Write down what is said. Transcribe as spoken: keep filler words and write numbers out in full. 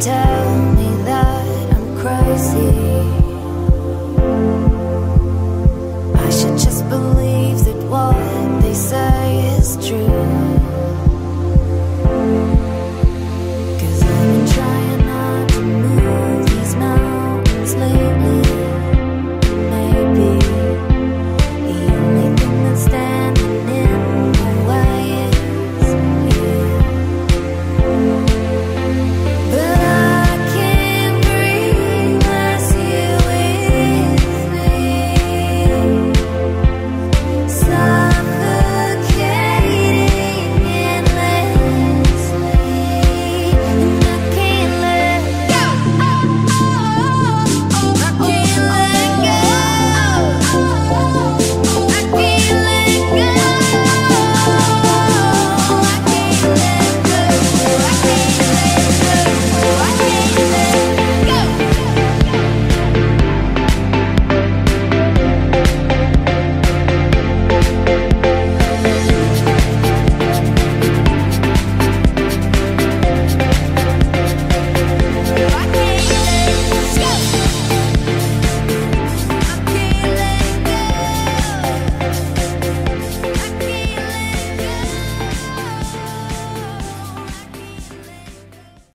tell me that I'm crazy. I should just believe that what they say